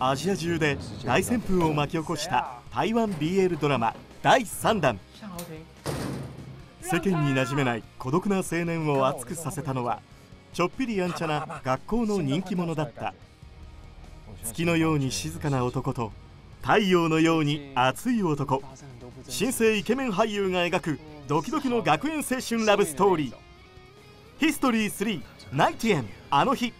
アジア中で大旋風を巻き起こした台湾 BL ドラマ第3弾。世間に馴染めない孤独な青年を熱くさせたのは、ちょっぴりやんちゃな学校の人気者だった。月のように静かな男と太陽のように熱い男、新生イケメン俳優が描くドキドキの学園青春ラブストーリー、ヒストリー3ナイティエンあの日。